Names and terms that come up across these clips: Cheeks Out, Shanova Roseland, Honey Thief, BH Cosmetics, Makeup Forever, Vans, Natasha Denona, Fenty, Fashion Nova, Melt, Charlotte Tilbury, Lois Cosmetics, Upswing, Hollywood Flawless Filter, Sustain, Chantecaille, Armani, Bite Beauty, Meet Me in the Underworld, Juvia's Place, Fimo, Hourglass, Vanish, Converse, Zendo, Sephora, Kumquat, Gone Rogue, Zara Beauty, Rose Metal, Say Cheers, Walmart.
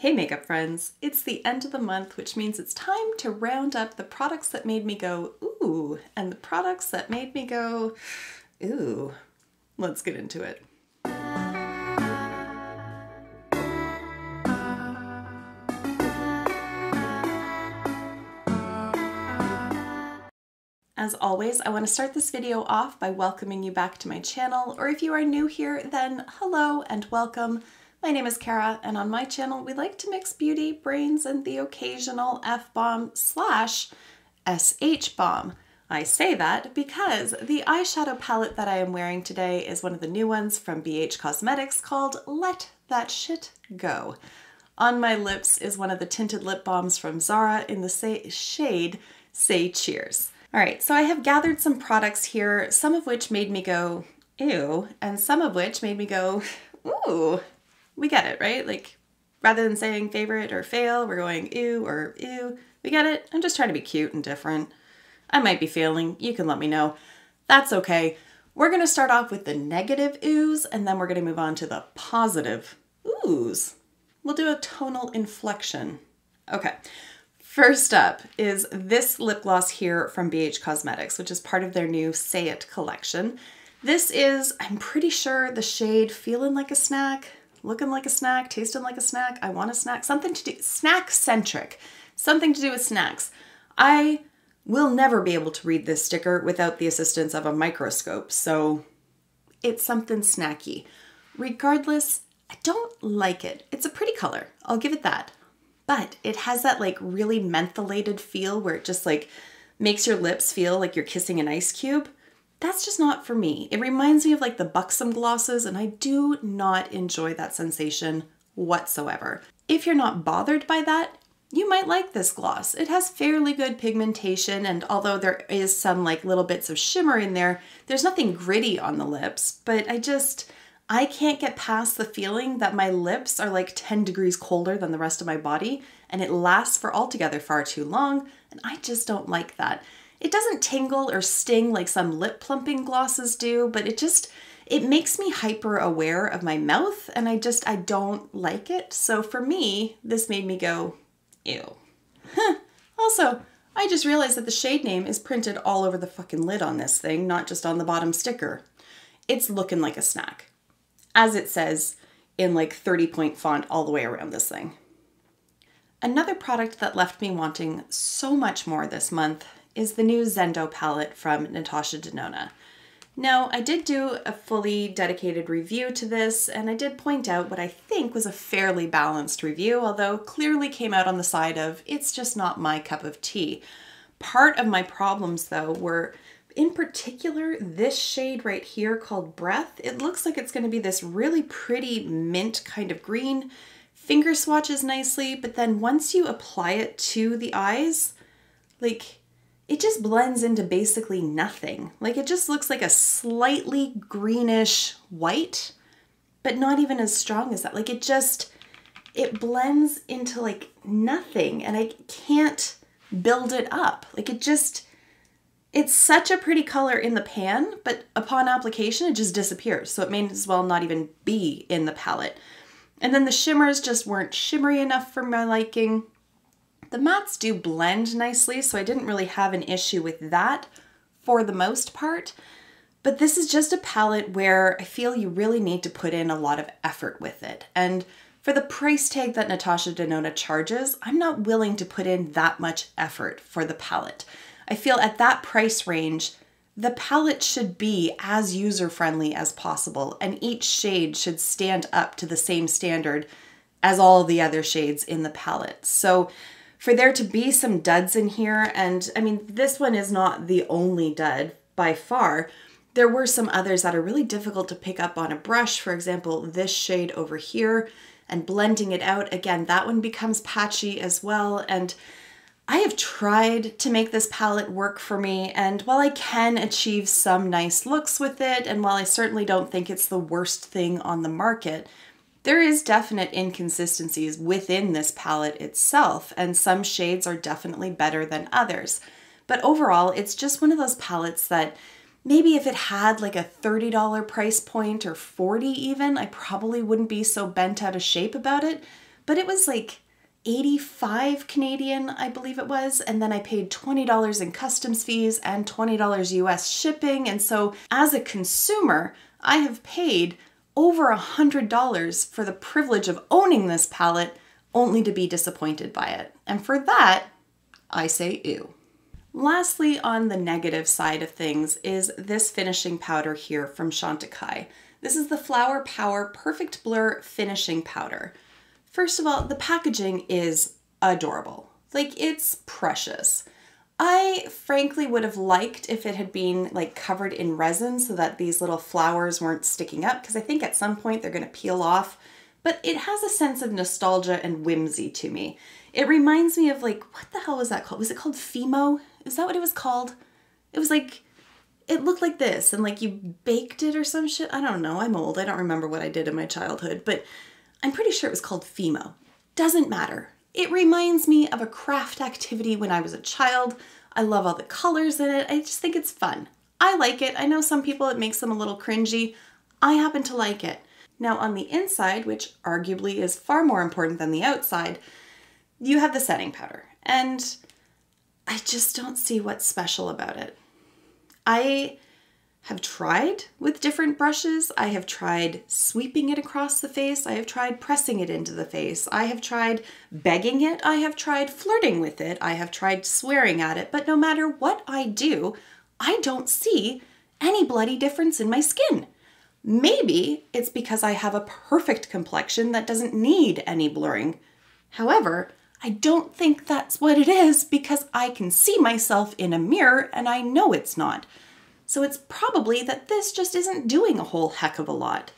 Hey makeup friends, it's the end of the month, which means it's time to round up the products that made me go, ooh, and the products that made me go, ooh. Let's get into it. As always, I want to start this video off by welcoming you back to my channel, or if you are new here, then hello and welcome. My name is Kara, and on my channel, we like to mix beauty, brains, and the occasional F-bomb slash SH-bomb. I say that because the eyeshadow palette that I am wearing today is one of the new ones from BH Cosmetics called Let That Shit Go. On my lips is one of the tinted lip balms from Zara in the shade Say Cheers. All right, so I have gathered some products here, some of which made me go, ew, and some of which made me go, ooh. We get it, right? Like, rather than saying favorite or fail, we're going ew or ew. We get it? I'm just trying to be cute and different. I might be failing. You can let me know. That's okay. We're going to start off with the negative oohs, and then we're going to move on to the positive oohs. We'll do a tonal inflection. Okay. First up is this lip gloss here from BH Cosmetics, which is part of their new Say It collection. This is, I'm pretty sure, the shade Feeling Like a Snack. Looking like a snack, tasting like a snack, I want a snack, something to do, snack-centric, something to do with snacks. I will never be able to read this sticker without the assistance of a microscope, so it's something snacky. Regardless, I don't like it. It's a pretty color, I'll give it that. But it has that like really mentholated feel where it just like makes your lips feel like you're kissing an ice cube. That's just not for me. It reminds me of like the buxom glosses, and I do not enjoy that sensation whatsoever. If you're not bothered by that, you might like this gloss. It has fairly good pigmentation, and although there is some like little bits of shimmer in there, there's nothing gritty on the lips, but I can't get past the feeling that my lips are like 10 degrees colder than the rest of my body, and it lasts for altogether far too long, and I just don't like that. It doesn't tingle or sting like some lip plumping glosses do, but it makes me hyper aware of my mouth, and I don't like it. So for me, this made me go, ew. Also, I just realized that the shade name is printed all over the fucking lid on this thing, not just on the bottom sticker. It's Looking Like a Snack, as it says in like 30-point font all the way around this thing. Another product that left me wanting so much more this month is the new Zendo palette from Natasha Denona. Now, I did do a fully dedicated review to this, and I did point out what I think was a fairly balanced review, although clearly came out on the side of, it's just not my cup of tea. Part of my problems, though, were in particular this shade right here called Breath. It looks like it's going to be this really pretty mint kind of green. Finger swatches nicely, but then once you apply it to the eyes, like, it just blends into basically nothing. Like, it just looks like a slightly greenish white, but not even as strong as that. Like, it blends into like nothing, and I can't build it up. Like, it's such a pretty color in the pan, but upon application, it just disappears. So it may as well not even be in the palette. And then the shimmers just weren't shimmery enough for my liking. The mattes do blend nicely, so I didn't really have an issue with that for the most part, but this is just a palette where I feel you really need to put in a lot of effort with it. And for the price tag that Natasha Denona charges, I'm not willing to put in that much effort for the palette. I feel at that price range, the palette should be as user-friendly as possible, and each shade should stand up to the same standard as all the other shades in the palette. So for there to be some duds in here, and I mean, this one is not the only dud by far. There were some others that are really difficult to pick up on a brush. For example, this shade over here, and blending it out, again, that one becomes patchy as well. And I have tried to make this palette work for me, and while I can achieve some nice looks with it, and while I certainly don't think it's the worst thing on the market, there is definite inconsistencies within this palette itself, and some shades are definitely better than others. But overall, it's just one of those palettes that maybe if it had like a $30 price point or $40 even, I probably wouldn't be so bent out of shape about it. but it was like 85 Canadian, I believe it was, and then I paid $20 in customs fees and $20 US shipping, and so as a consumer, I have paid over $100 for the privilege of owning this palette only to be disappointed by it. And for that, I say ew. Lastly, on the negative side of things is this finishing powder here from Chantecaille. This is the Flower Power Perfect Blur Finishing Powder. First of all, the packaging is adorable. Like, it's precious. I frankly would have liked if it had been like covered in resin so that these little flowers weren't sticking up, because I think at some point they're gonna peel off, but it has a sense of nostalgia and whimsy to me. It reminds me of like, what the hell was that called? Was it called Fimo? Is that what it was called? It was like, it looked like this and like you baked it or some shit. I don't know, I'm old, I don't remember what I did in my childhood, but I'm pretty sure it was called Fimo. Doesn't matter. It reminds me of a craft activity when I was a child. I love all the colors in it. I just think it's fun. I like it. I know some people it makes them a little cringy. I happen to like it. Now on the inside, which arguably is far more important than the outside, you have the setting powder. And I just don't see what's special about it. I have tried with different brushes. I have tried sweeping it across the face. I have tried pressing it into the face. I have tried begging it. I have tried flirting with it. I have tried swearing at it. But no matter what I do, I don't see any bloody difference in my skin. Maybe it's because I have a perfect complexion that doesn't need any blurring. However, I don't think that's what it is, because I can see myself in a mirror and I know it's not. So it's probably that this just isn't doing a whole heck of a lot.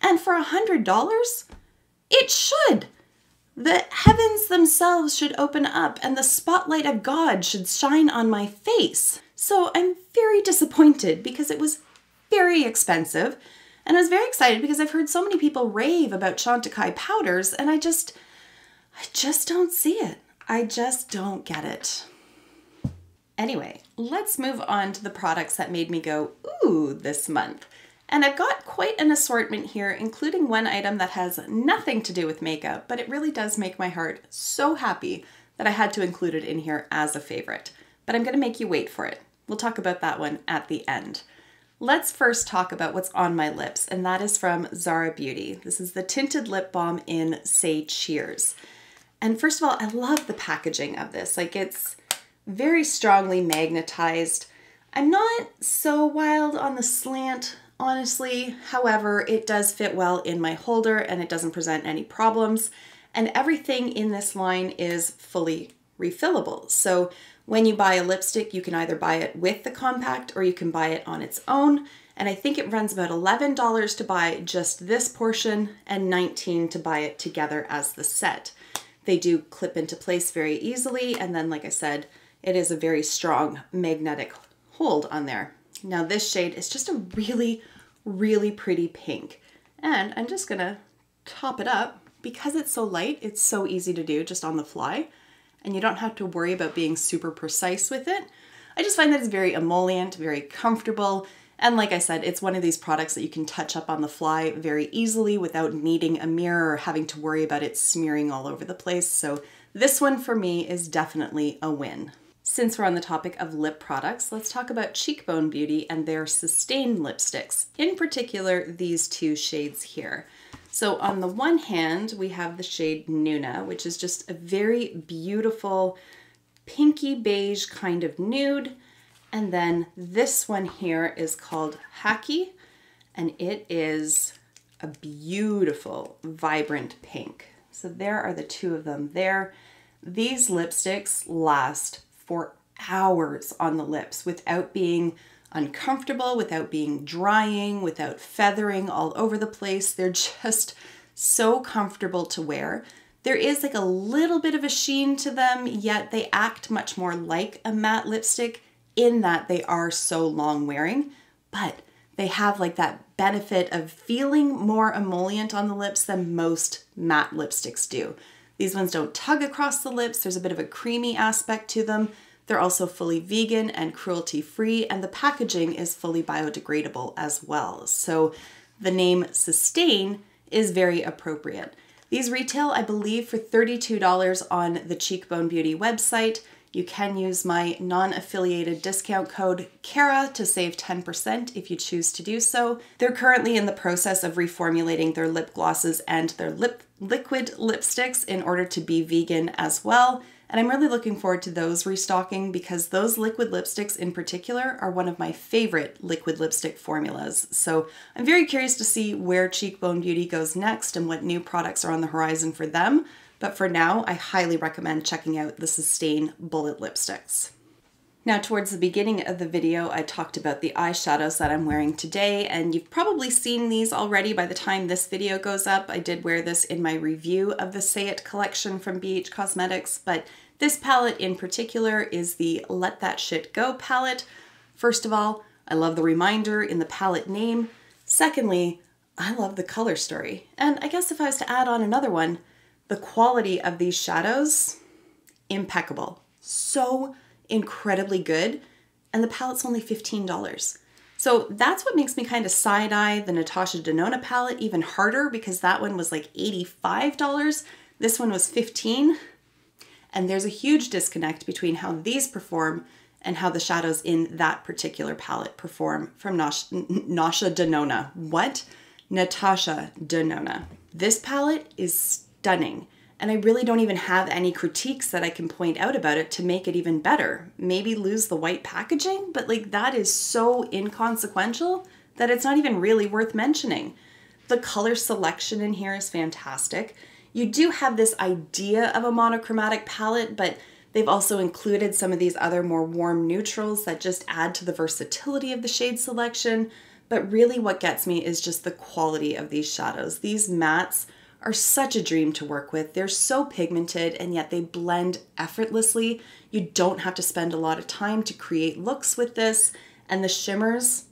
And for $100, it should. The heavens themselves should open up and the spotlight of God should shine on my face. So I'm very disappointed because it was very expensive. And I was very excited because I've heard so many people rave about Chantecaille powders, and I just don't see it. I just don't get it. Anyway, let's move on to the products that made me go, ooh, this month. And I've got quite an assortment here, including one item that has nothing to do with makeup, but it really does make my heart so happy that I had to include it in here as a favorite. But I'm gonna make you wait for it. We'll talk about that one at the end. Let's first talk about what's on my lips, and that is from Zara Beauty. This is the Tinted Lip Balm in Say Cheers. And first of all, I love the packaging of this. Like, it's very strongly magnetized. I'm not so wild on the slant, honestly. However, it does fit well in my holder and it doesn't present any problems. And everything in this line is fully refillable. So when you buy a lipstick, you can either buy it with the compact or you can buy it on its own. And I think it runs about $11 to buy just this portion and $19 to buy it together as the set. They do clip into place very easily. And then, like I said, it is a very strong magnetic hold on there. Now this shade is just a really, really pretty pink. And I'm just gonna top it up. Because it's so light, it's so easy to do just on the fly. And you don't have to worry about being super precise with it. I just find that it's very emollient, very comfortable. And like I said, it's one of these products that you can touch up on the fly very easily without needing a mirror or having to worry about it smearing all over the place. So this one for me is definitely a win. Since we're on the topic of lip products, let's talk about Cheekbone Beauty and their Sustain lipsticks, in particular these two shades here. So on the one hand, we have the shade Nuna, which is just a very beautiful pinky beige kind of nude. And then this one here is called Haki, and it is a beautiful, vibrant pink. So there are the two of them there. These lipsticks last for hours on the lips without being uncomfortable, without being drying, without feathering all over the place. They're just so comfortable to wear. There is like a little bit of a sheen to them, yet they act much more like a matte lipstick in that they are so long wearing, but they have like that benefit of feeling more emollient on the lips than most matte lipsticks do. These ones don't tug across the lips. There's a bit of a creamy aspect to them. They're also fully vegan and cruelty-free, and the packaging is fully biodegradable as well. So the name Sustain is very appropriate. These retail, I believe, for $32 on the Cheekbone Beauty website. You can use my non-affiliated discount code Kara to save 10% if you choose to do so. They're currently in the process of reformulating their lip glosses and their liquid lipsticks in order to be vegan as well. And I'm really looking forward to those restocking because those liquid lipsticks in particular are one of my favorite liquid lipstick formulas. So I'm very curious to see where Cheekbone Beauty goes next and what new products are on the horizon for them. But for now, I highly recommend checking out the Sustain Bullet Lipsticks. Now, towards the beginning of the video, I talked about the eyeshadows that I'm wearing today, and you've probably seen these already by the time this video goes up. I did wear this in my review of the Say It collection from BH Cosmetics, but this palette in particular is the Let That Shit Go palette. First of all, I love the reminder in the palette name. Secondly, I love the color story. And I guess if I was to add on another one, the quality of these shadows, impeccable. So incredibly good. And the palette's only $15. So that's what makes me kind of side-eye the Natasha Denona palette even harder because that one was like $85. This one was $15. And there's a huge disconnect between how these perform and how the shadows in that particular palette perform from Natasha Denona. This palette is stunning. And I really don't even have any critiques that I can point out about it to make it even better. Maybe lose the white packaging, but like that is so inconsequential that it's not even really worth mentioning. The color selection in here is fantastic. You do have this idea of a monochromatic palette, but they've also included some of these other more warm neutrals that just add to the versatility of the shade selection. But really what gets me is just the quality of these shadows. These mattes are such a dream to work with. They're so pigmented and yet they blend effortlessly. You don't have to spend a lot of time to create looks with this. And the shimmers,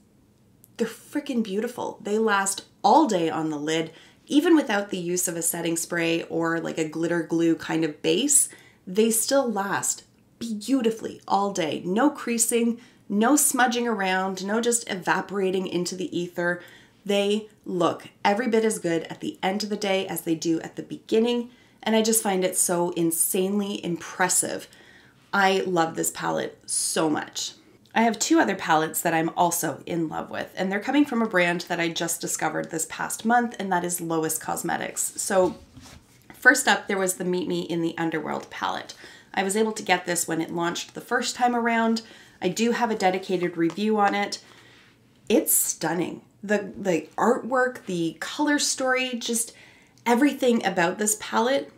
they're freaking beautiful. They last all day on the lid, even without the use of a setting spray or like a glitter glue kind of base. They still last beautifully all day. No creasing, no smudging around, no just evaporating into the ether. They look every bit as good at the end of the day as they do at the beginning, and I just find it so insanely impressive. I love this palette so much. I have two other palettes that I'm also in love with, and they're coming from a brand that I just discovered this past month, and that is Lois Cosmetics. So first up, there was the Meet Me in the Underworld palette. I was able to get this when it launched the first time around. I do have a dedicated review on it. It's stunning. The artwork, the color story, just everything about this palette,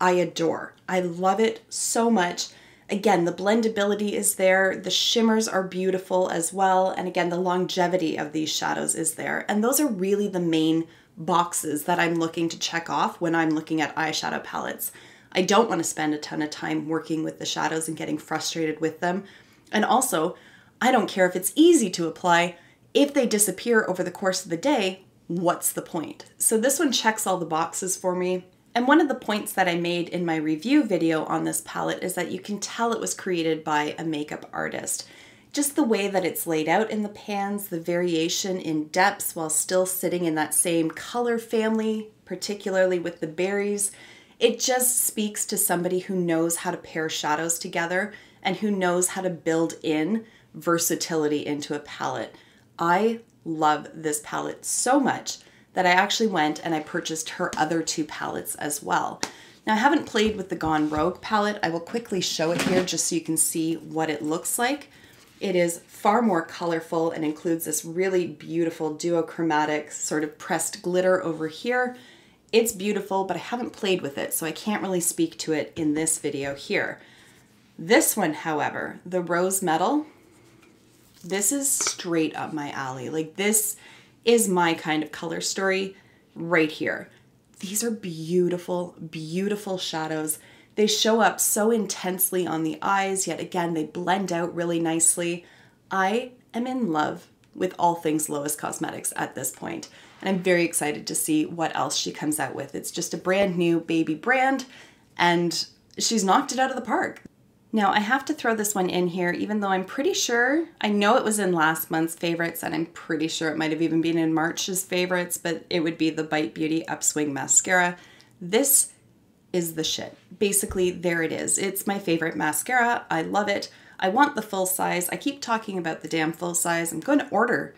I adore. I love it so much. Again, the blendability is there. The shimmers are beautiful as well. And again, the longevity of these shadows is there. And those are really the main boxes that I'm looking to check off when I'm looking at eyeshadow palettes. I don't want to spend a ton of time working with the shadows and getting frustrated with them. And also, I don't care if it's easy to apply. If they disappear over the course of the day, what's the point? So this one checks all the boxes for me. And one of the points that I made in my review video on this palette is that you can tell it was created by a makeup artist. Just the way that it's laid out in the pans, the variation in depths while still sitting in that same color family, particularly with the berries, it just speaks to somebody who knows how to pair shadows together and who knows how to build in versatility into a palette. I love this palette so much that I actually went and I purchased her other two palettes as well. Now, I haven't played with the Gone Rogue palette. I will quickly show it here just so you can see what it looks like. It is far more colorful and includes this really beautiful duochromatic sort of pressed glitter over here. It's beautiful, but I haven't played with it, so I can't really speak to it in this video here. This one, however, the Rose Metal, this is straight up my alley. Like, this is my kind of color story right here. These are beautiful, beautiful shadows. They show up so intensely on the eyes, yet again, they blend out really nicely. I am in love with all things Lois Cosmetics at this point, and I'm very excited to see what else she comes out with. It's just a brand new baby brand, and she's knocked it out of the park. Now, I have to throw this one in here, even though I'm pretty sure, I know it was in last month's favorites, and I'm pretty sure it might have even been in March's favorites, but it would be the Bite Beauty Upswing Mascara. This is the shit. Basically, there it is. It's my favorite mascara. I love it. I want the full size. I keep talking about the damn full size. I'm going to order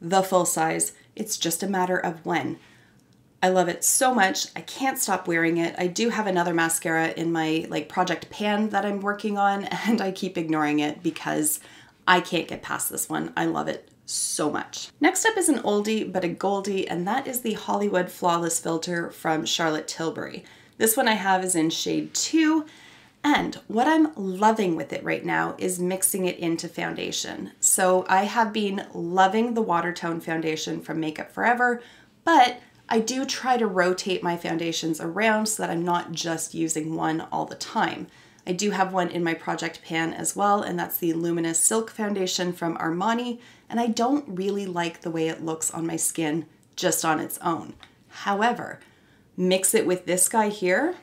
the full size. It's just a matter of when. I love it so much. I can't stop wearing it. I do have another mascara in my like Project Pan that I'm working on, and I keep ignoring it because I can't get past this one. I love it so much. Next up is an oldie but a goldie, and that is the Hollywood Flawless Filter from Charlotte Tilbury. This one I have is in shade 2, and what I'm loving with it right now is mixing it into foundation. So I have been loving the Watertone foundation from Makeup Forever, but I do try to rotate my foundations around so that I'm not just using one all the time. I do have one in my Project Pan as well, and that's the Luminous Silk foundation from Armani, and I don't really like the way it looks on my skin just on its own. However, mix it with this guy here,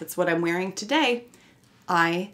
that's what I'm wearing today, I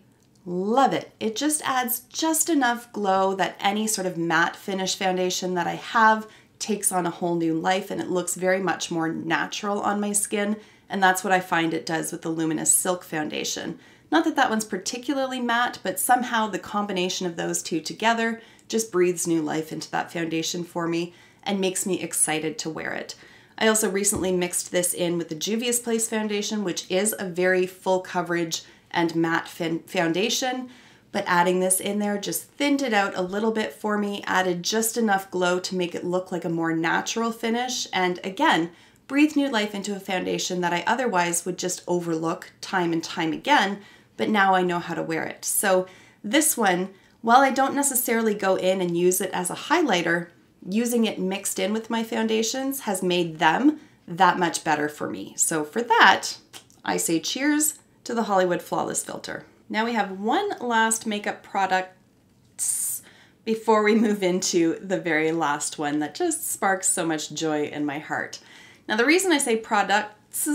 love it. It just adds just enough glow that any sort of matte finish foundation that I have takes on a whole new life, and it looks very much more natural on my skin, and that's what I find it does with the Luminous Silk foundation. Not that that one's particularly matte, but somehow the combination of those two together just breathes new life into that foundation for me and makes me excited to wear it. I also recently mixed this in with the Juvia's Place foundation, which is a very full coverage and matte foundation, but adding this in there just thinned it out a little bit for me, added just enough glow to make it look like a more natural finish, and again, breathed new life into a foundation that I otherwise would just overlook time and time again, but now I know how to wear it. So this one, while I don't necessarily go in and use it as a highlighter, using it mixed in with my foundations has made them that much better for me. So for that, I say cheers to the Hollywood Flawless Filter. Now we have one last makeup product before we move into the very last one that just sparks so much joy in my heart. Now the reason I say products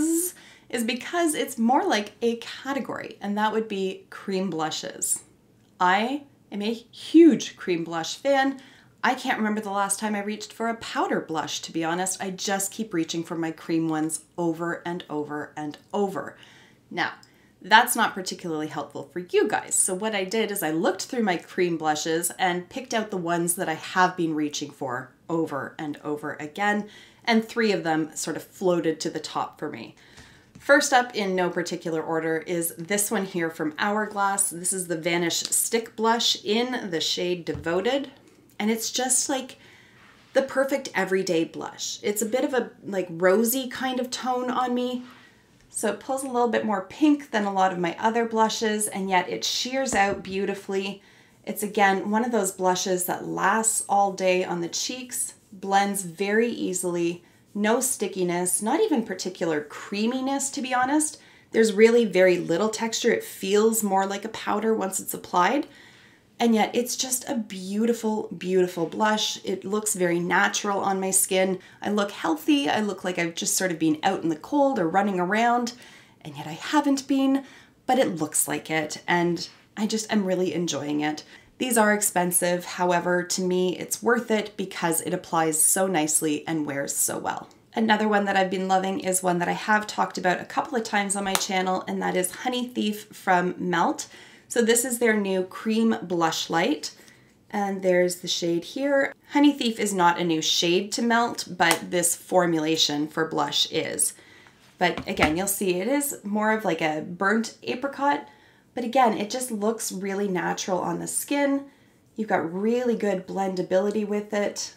is because it's more like a category, and that would be cream blushes. I am a huge cream blush fan. I can't remember the last time I reached for a powder blush, to be honest. I just keep reaching for my cream ones over and over and over. Now, that's not particularly helpful for you guys. So what I did is I looked through my cream blushes and picked out the ones that I have been reaching for over and over again, and three of them sort of floated to the top for me. First up, in no particular order, is this one here from Hourglass. This is the Vanish Stick Blush in the shade Devoted, and it's just like the perfect everyday blush. It's a bit of a like rosy kind of tone on me, so it pulls a little bit more pink than a lot of my other blushes, and yet it shears out beautifully. It's again one of those blushes that lasts all day on the cheeks, blends very easily, no stickiness, not even particular creaminess, to be honest. There's really very little texture. It feels more like a powder once it's applied, and yet it's just a beautiful, beautiful blush. It looks very natural on my skin. I look healthy. I look like I've just sort of been out in the cold or running around, and yet I haven't been, but it looks like it, and I just am really enjoying it. These are expensive, however, to me it's worth it because it applies so nicely and wears so well. Another one that I've been loving is one that I have talked about a couple of times on my channel, and that is Honey Thief from Melt. So this is their new cream blush light, and there's the shade here. Honey Thief is not a new shade to Melt, but this formulation for blush is. But again, you'll see it is more of like a burnt apricot, but again, it just looks really natural on the skin. You've got really good blendability with it.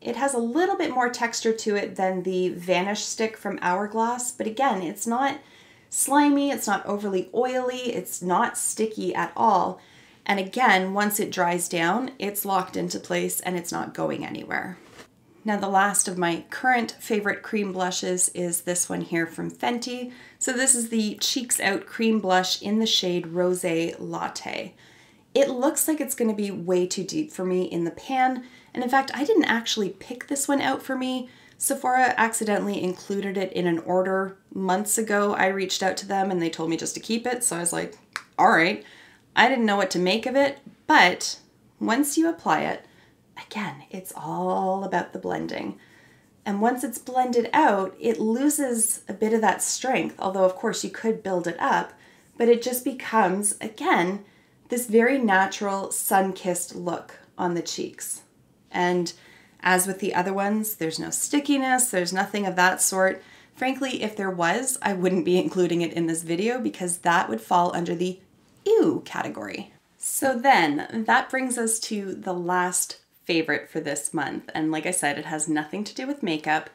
It has a little bit more texture to it than the Vanish Stick from Hourglass, but again, it's not slimy, it's not overly oily, it's not sticky at all, and again, once it dries down, it's locked into place and it's not going anywhere. Now the last of my current favorite cream blushes is this one here from Fenty. So this is the Cheeks Out cream blush in the shade Rose Latte. It looks like it's going to be way too deep for me in the pan, and in fact I didn't actually pick this one out for me. Sephora accidentally included it in an order months ago. I reached out to them and they told me just to keep it, so I was like, all right. I didn't know what to make of it, but once you apply it, again, it's all about the blending. And once it's blended out, it loses a bit of that strength, although of course you could build it up, but it just becomes, again, this very natural sun-kissed look on the cheeks. And as with the other ones, there's no stickiness, there's nothing of that sort. Frankly, if there was, I wouldn't be including it in this video because that would fall under the ew category. So then that brings us to the last favorite for this month. And like I said, it has nothing to do with makeup,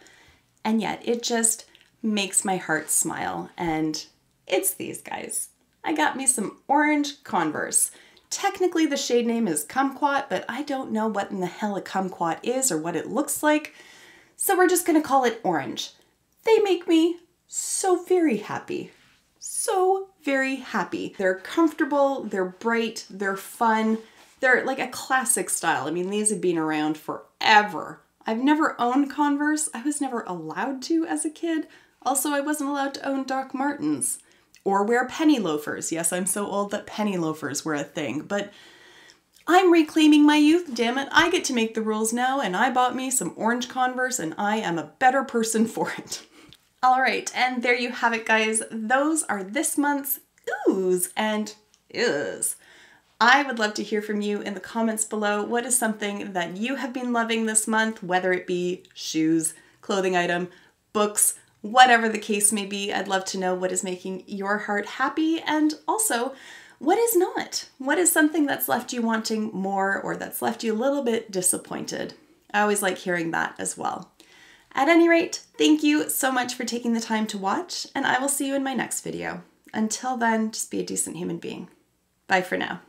and yet it just makes my heart smile. And it's these guys. I got me some orange Converse. Technically the shade name is Kumquat, but I don't know what in the hell a kumquat is or what it looks like. So we're just gonna call it orange. They make me so very happy. So very happy. They're comfortable, they're bright, they're fun. They're like a classic style. I mean, these have been around forever. I've never owned Converse. I was never allowed to as a kid. Also, I wasn't allowed to own Doc Martens or wear penny loafers. Yes, I'm so old that penny loafers were a thing, but I'm reclaiming my youth, damn it. I get to make the rules now, and I bought me some orange Converse, and I am a better person for it. All right, and there you have it, guys. Those are this month's oohs and uhs. I would love to hear from you in the comments below. What is something that you have been loving this month, whether it be shoes, clothing item, books, whatever the case may be. I'd love to know what is making your heart happy, and also what is not. What is something that's left you wanting more or that's left you a little bit disappointed? I always like hearing that as well. At any rate, thank you so much for taking the time to watch, and I will see you in my next video. Until then, just be a decent human being. Bye for now.